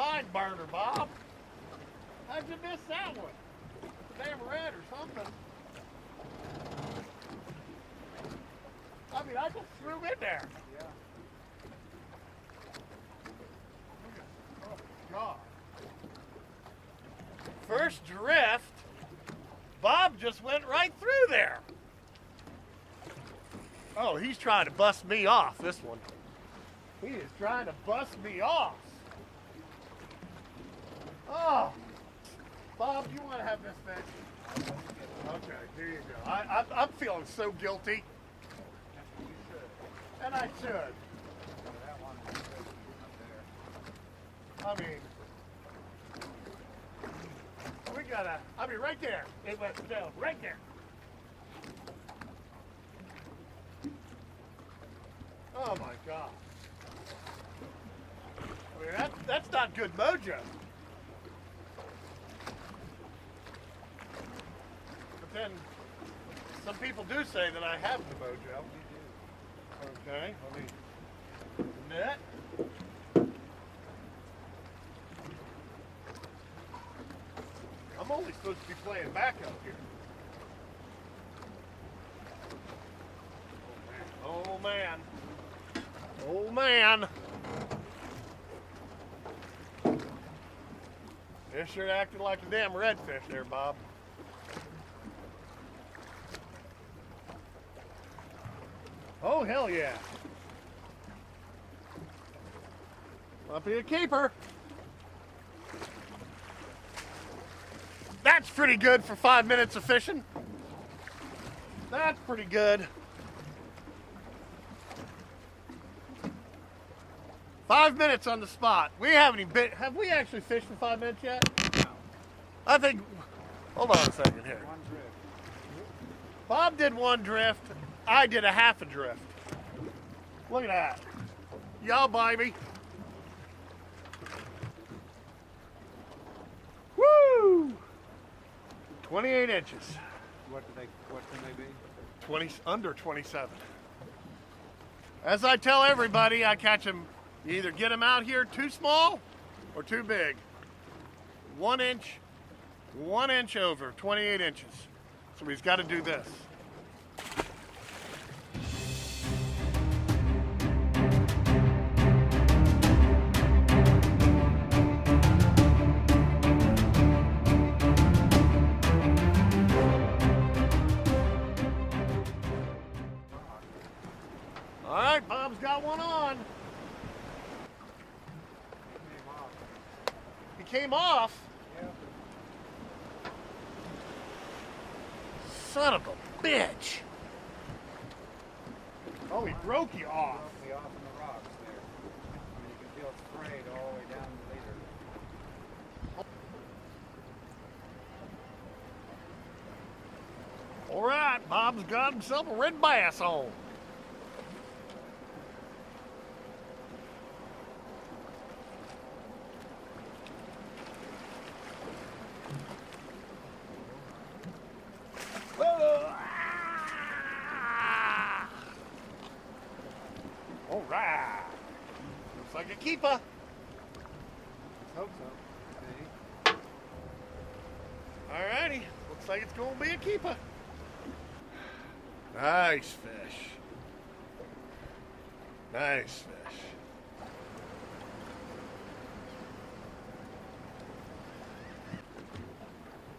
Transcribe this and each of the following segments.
Mind burner, Bob. How'd you miss that one? It's a damn red or something. I mean, I just threw him in there. Yeah. Oh, God. First drift, Bob just went right through there. Oh, he's trying to bust me off, this one. He is trying to bust me off. Oh, Bob, you want to have this thing? Okay, here you go. I'm feeling so guilty. And I should. I mean, we gotta, I mean, right there. It went down, right there. Oh my God. I mean, that's not good mojo. But then, some people do say that I have the mojo. Okay, let me net. I'm only supposed to be playing back up here. Oh man. Oh man. This sure acted like a damn redfish there, Bob. Oh, hell yeah. Might be a keeper. That's pretty good for 5 minutes of fishing. That's pretty good. 5 minutes on the spot. We haven't even been, have we actually fished for 5 minutes yet? No. I think, hold on a second here. One drift. Bob did one drift. I did a half a drift. Look at that. Y'all buy me. Woo! 28 inches. What can they be? Under 27. As I tell everybody, I catch them, you either get them out here too small or too big. 1 inch, 1 inch over, 28 inches. Somebody's got to do this. Got one on. He came off. Yeah. Son of a bitch. Oh, he broke you off. He broke me off in the rocks there. I mean, you can feel it sprayed all the way down the leader. All right, Bob's got himself a red bass on. Keeper. Let's hope so. Alrighty, looks like it's going to be a keeper. Nice fish. Nice fish.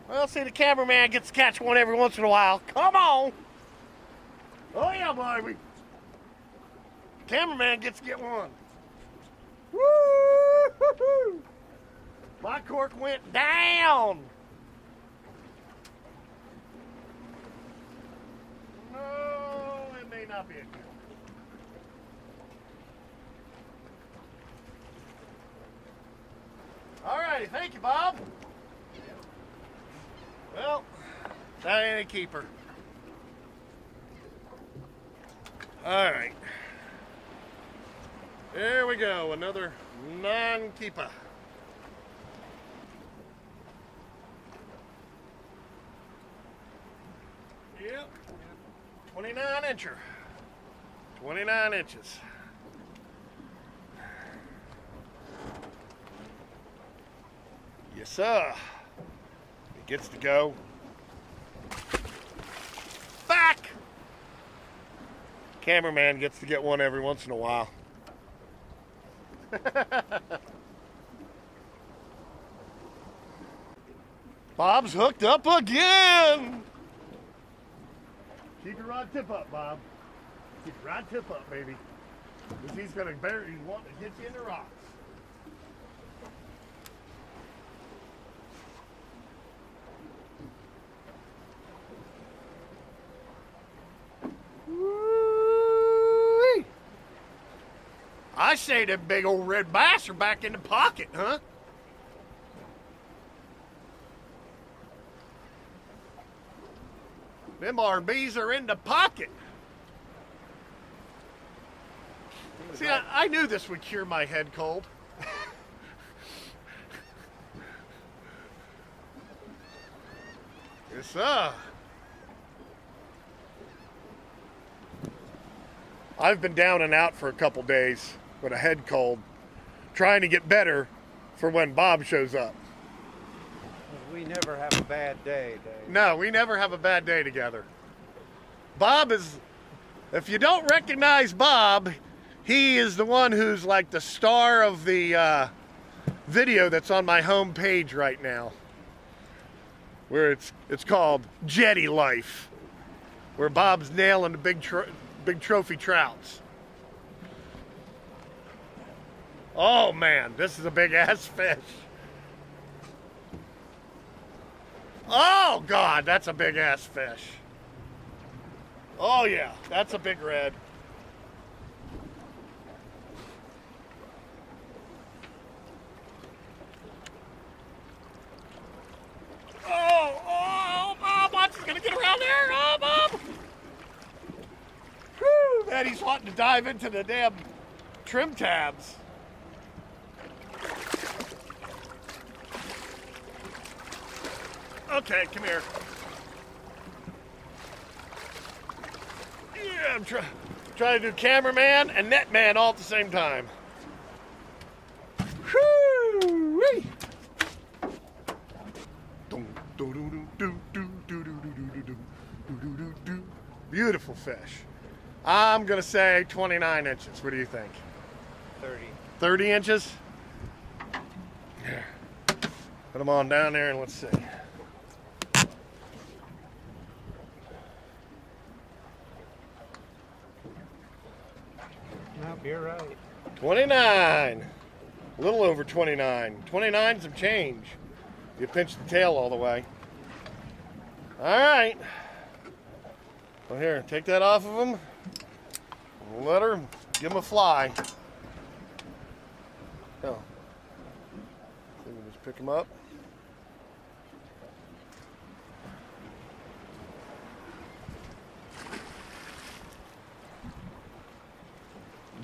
Well, see, the cameraman gets to catch one every once in a while. Come on. Oh, yeah, baby. The cameraman gets to get one. Woo-hoo-hoo. My cork went down. No, it may not be a good one. All righty, thank you, Bob. Well, that ain't a keeper. All right. There we go, another non-keeper. Yep, 29-incher, 29 inches. Yes, sir. He gets to go. Back! Cameraman gets to get one every once in a while. Bob's hooked up again! Keep your rod tip up, Bob. Keep your rod tip up, baby. Because he's going to bury you, wanting to get you in the rocks. Woo-wee. I say them big old red bass are back in the pocket, huh? Them RBs are in the pocket. See, I knew this would cure my head cold. Yes, sir. I've been down and out for a couple days with a head cold, trying to get better for when Bob shows up. We never have a bad day, Dave. No, we never have a bad day together. Bob is, if you don't recognize Bob, he is the one who's like the star of the video that's on my home page right now, where it's called Jetty Life, where Bob's nailing the big trophy trouts. Oh man, this is a big ass fish. Oh God, that's a big ass fish. Oh yeah, that's a big red. Oh, oh, Bob, watch, he's gonna get around there. Oh, Bob. Whew, man, he's wanting to dive into the damn trim tabs. Okay, come here. Yeah, I'm trying to do cameraman and net man all at the same time. Whoo-wee. Beautiful fish. I'm gonna say 29 inches. What do you think? 30. 30 inches? Yeah. Put them on down there and let's see. Nope, you're right. 29. A little over 29. 29's some change. You pinch the tail all the way. All right. Well, here, take that off of him. Let her, give him a fly. Oh. Let me just pick him up.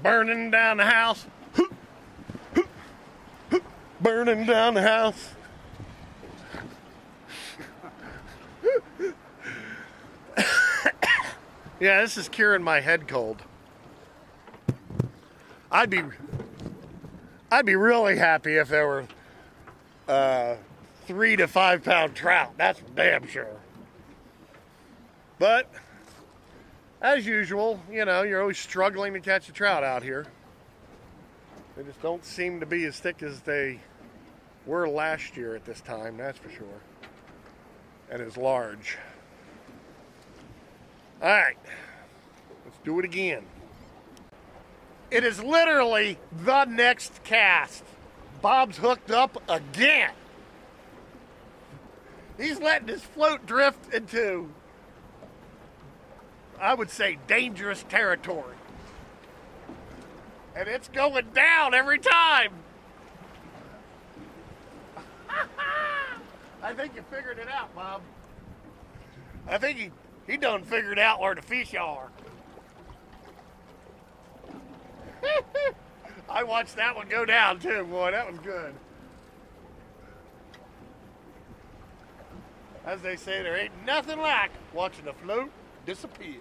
Burning down the house. Burning down the house. Yeah, this is curing my head cold. I'd be really happy if there were 3 to 5 pound trout. That's damn sure. But as usual, you know, you're always struggling to catch a trout out here. They just don't seem to be as thick as they were last year at this time, that's for sure. And as large. All right, let's do it again. It is literally the next cast. Bob's hooked up again. He's letting his float drift into, I would say, dangerous territory. And it's going down every time. I think you figured it out, Bob. I think He done figured out where the fish are. I watched that one go down too, boy. That was good. As they say, there ain't nothing like watching a float disappear.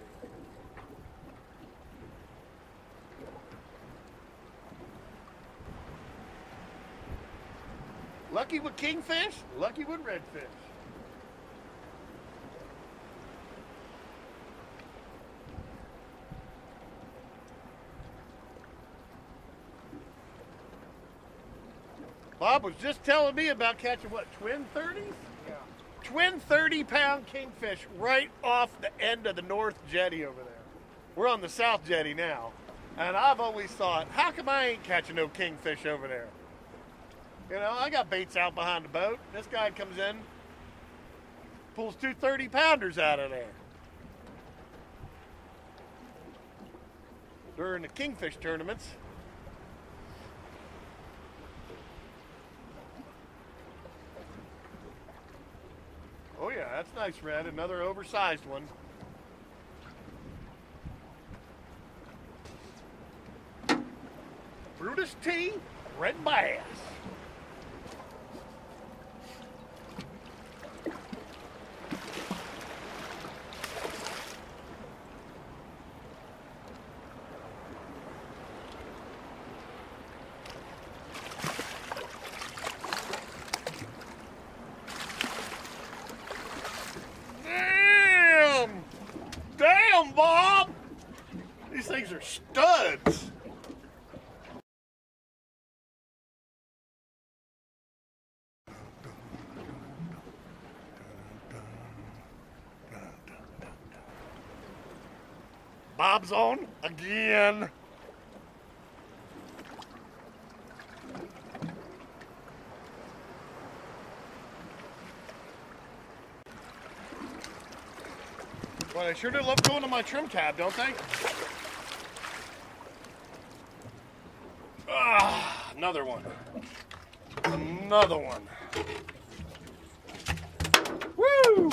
Lucky with kingfish, lucky with redfish. Bob was just telling me about catching, what, twin 30s? Yeah. Twin 30-pound kingfish right off the end of the north jetty over there. We're on the south jetty now. And I've always thought, how come I ain't catching no kingfish over there? You know, I got baits out behind the boat. This guy comes in, pulls two 30-pounders out of there. During the kingfish tournaments. Oh yeah, that's nice, Red. Another oversized one. Brutus T, red bass. Bob's on again. Well, they sure do love going to my trim tab, don't they? Ah, another one. Another one. Woo!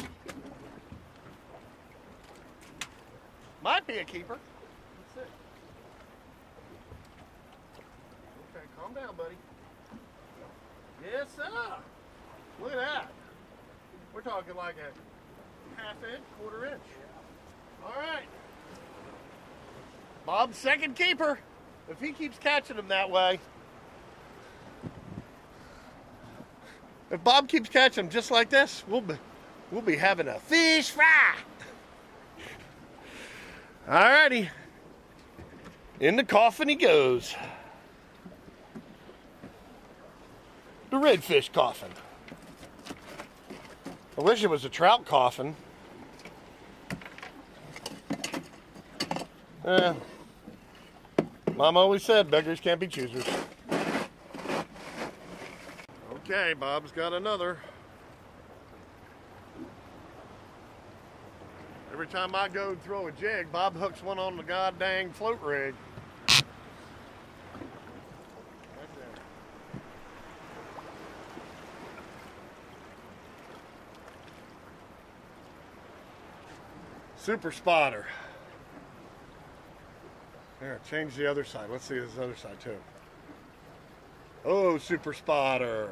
Might be a keeper. That's it. Okay, calm down, buddy. Yes, sir. Look at that. We're talking like a half inch, quarter inch. All right. Bob's second keeper. If he keeps catching them that way. If Bob keeps catching them just like this, we'll be having a fish fry. Alrighty, in the coffin he goes. The redfish coffin. I wish it was a trout coffin. Mom always said beggars can't be choosers. Okay, Bob's got another. Every time I go and throw a jig, Bob hooks one on the goddamn float rig. Right Super spotter. There, change the other side. Let's see this other side too. Oh, super spotter.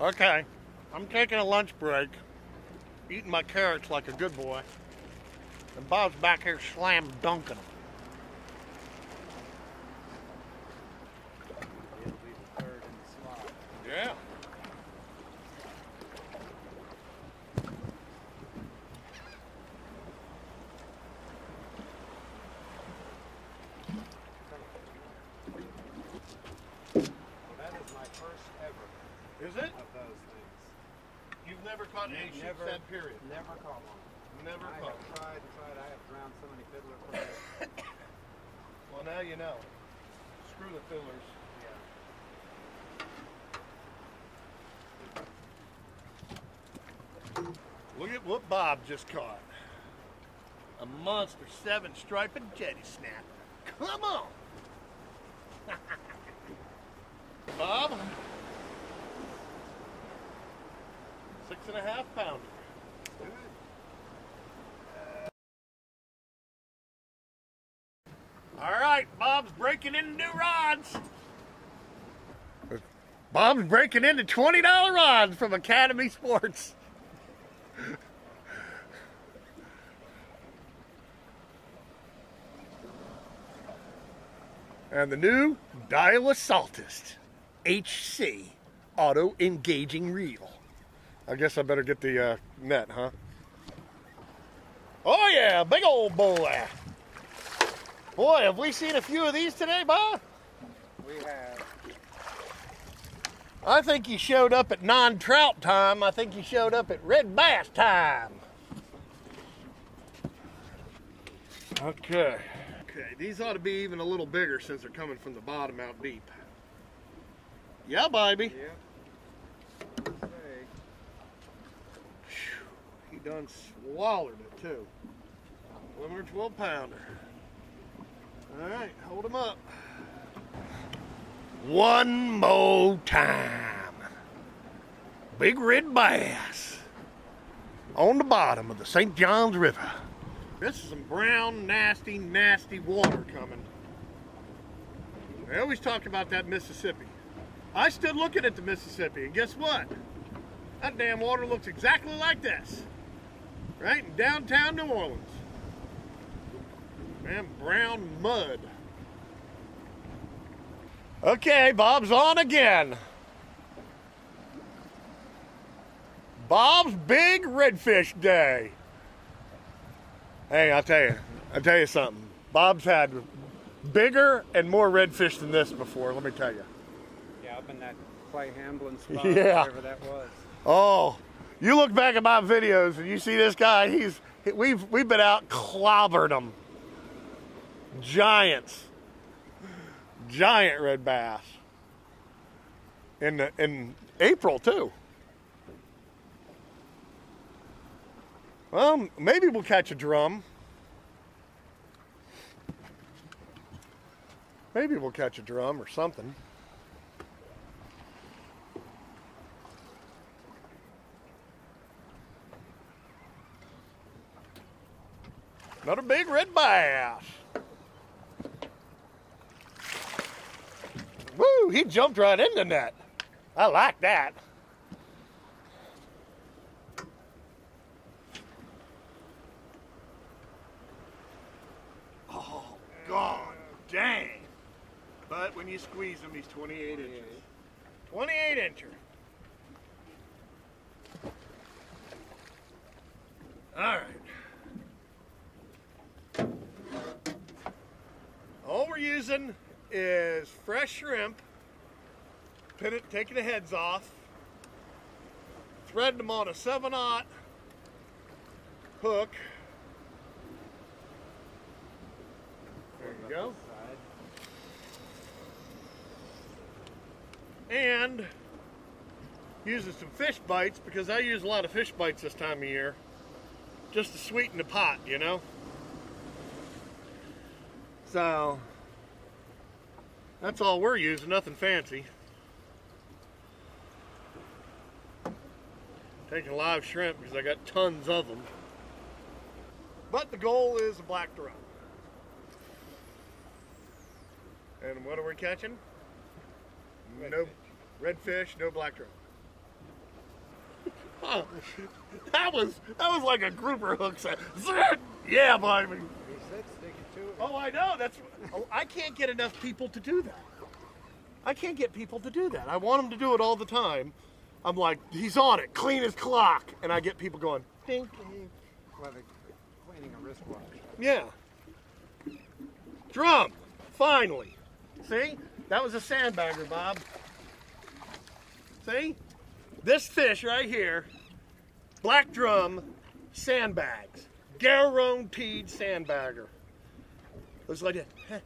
Okay, I'm taking a lunch break, eating my carrots like a good boy, and Bob's back here slam dunking them. It'll be the third in the slot. Yeah. Bob just caught a monster 7-striped jetty snapper. Come on! Bob, 6.5 pounder. Good. Alright, Bob's breaking into new rods. Bob's breaking into $20 rods from Academy Sports. and the new Dial Assaultist HC Auto Engaging Reel. I guess I better get the net, huh? Oh yeah, big old boy. Boy, have we seen a few of these today, Bob? We have. I think you showed up at non-trout time. I think you showed up at red bass time. Okay. Okay, these ought to be even a little bigger since they're coming from the bottom out deep. Yeah, baby. Yeah. Whew, he done swallowed it too. Limerick's 1-pounder. All right, hold him up. One more time. Big red bass on the bottom of the St. Johns River. This is some brown, nasty, nasty water coming. They always talked about that Mississippi. I stood looking at the Mississippi, and guess what? That damn water looks exactly like this. Right in downtown New Orleans. Man, brown mud. Okay, Bob's on again. Bob's Big Redfish Day. Hey, I'll tell you something. Bob's had bigger and more redfish than this before, let me tell you. Yeah, up in that Clay Hamblin spot, yeah. Wherever that was. Oh, you look back at my videos and you see this guy, we've been out clobbered them. Giants. Giant red bass. In April too. Well, maybe we'll catch a drum. Maybe we'll catch a drum or something. Another big red bass. Woo, he jumped right into net. I like that. Gone, dang. But when you squeeze him, he's 28 inches. 28 incher. All right. All we're using is fresh shrimp. Pin it, taking the heads off. Threading them on a 7/0 hook. There you go. And using some fish bites, because I use a lot of fish bites this time of year, just to sweeten the pot, you know. So that's all we're using, nothing fancy. Taking live shrimp because I got tons of them. But the goal is a black drum. And what are we catching? Redfish. No redfish, no black drum. Oh, that was like a grouper hook set. Yeah, baby. You said stick it to it. Oh, I know. That's. Oh, I can't get enough people to do that. I can't get people to do that. I want them to do it all the time. I'm like, he's on it, clean as clock, and I get people going. Ding. Well, they're cleaning a wristwatch. Yeah. Drum. Finally. See? That was a sandbagger, Bob. See? This fish right here, black drum, sandbags. Guaranteed sandbagger. Looks like that.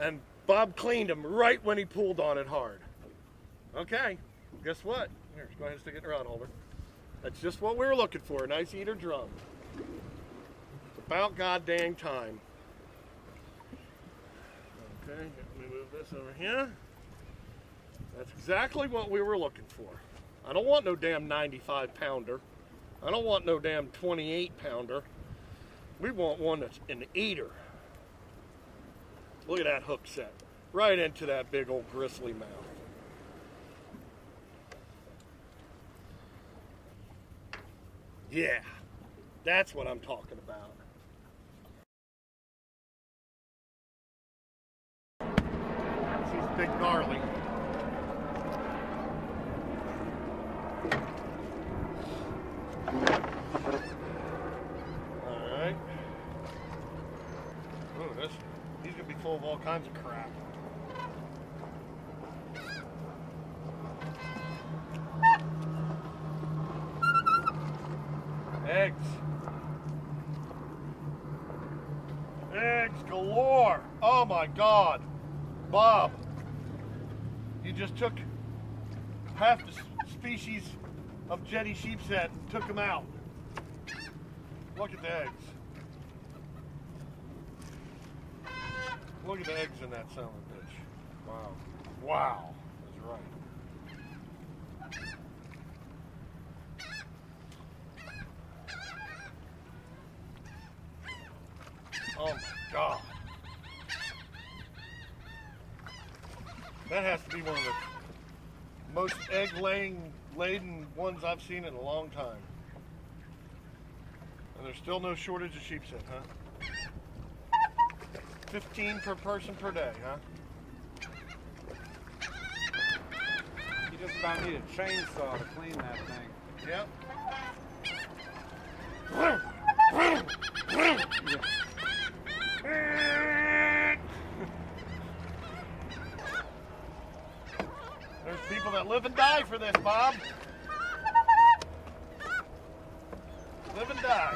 And Bob cleaned him right when he pulled on it hard. Okay, guess what? Here, go ahead and stick it in the rod holder. That's just what we were looking for, a nice eater drum. It's about goddamn time. Okay, let me move this over here. That's exactly what we were looking for. I don't want no damn 95 pounder. I don't want no damn 28 pounder. We want one that's an eater. Look at that hook set. Right into that big old gristly mouth. Yeah, that's what I'm talking about. been gnarly. All right. Oh, this, he's gonna be full of all kinds of crap. Eggs. Eggs galore. Oh my God. Bob, you just took half the species of jetty sheep's head and took them out. Look at the eggs. Look at the eggs in that son of a bitch. Wow. Wow. That's right. Oh my God. That has to be one of the most egg-laden ones I've seen in a long time. And there's still no shortage of sheep's head, huh? 15 per person per day, huh? You just about need a chainsaw to clean that thing. Yep. Yeah. There's people that live and die for this, Bob. Live and die.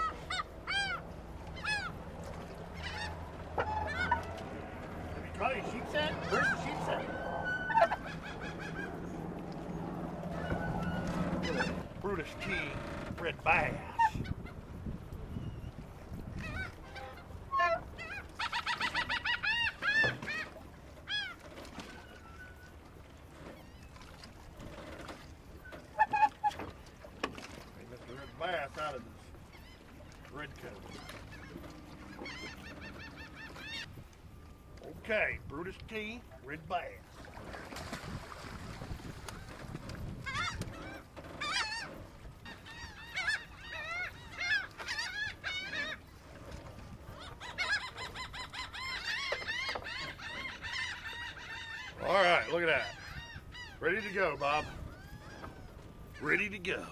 Have you caught any sheep's head? Where's the sheep's head? Brutus T. Red Bass. Okay, Brutus T, Red Bass. All right, look at that. Ready to go, Bob. Ready to go.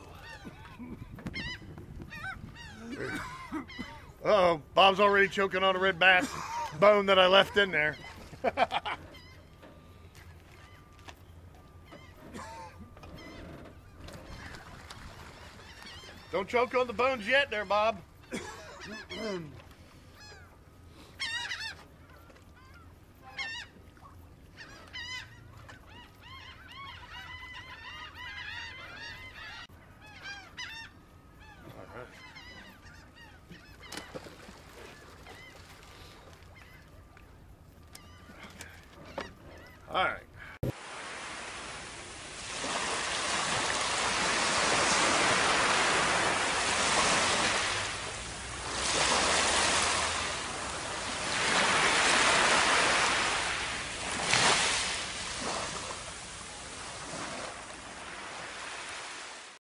Uh-oh, Bob's already choking on a red bass bone that I left in there. Don't choke on the bones yet there, Bob. All right,